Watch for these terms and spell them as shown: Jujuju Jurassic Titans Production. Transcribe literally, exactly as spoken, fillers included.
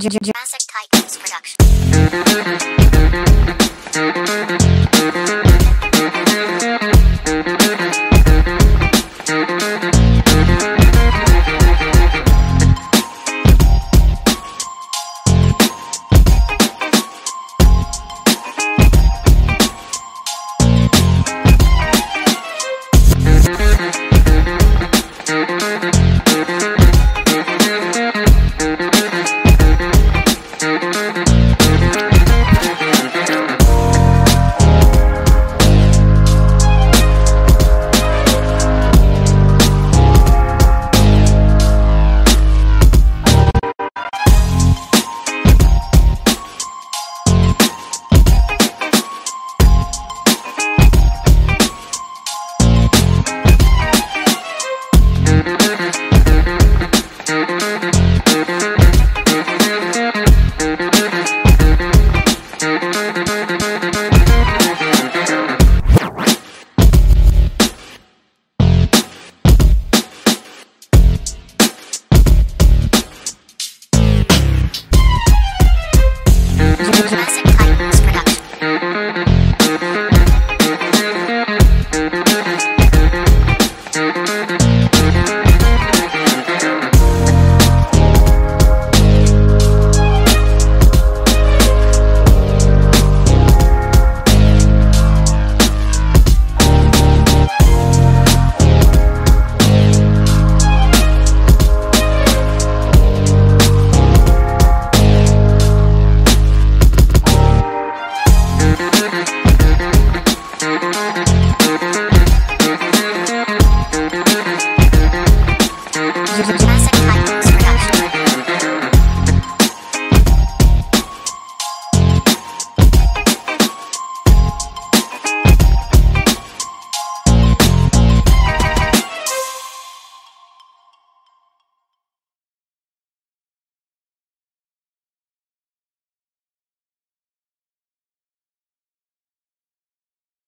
Jujuju Jurassic Titans Production.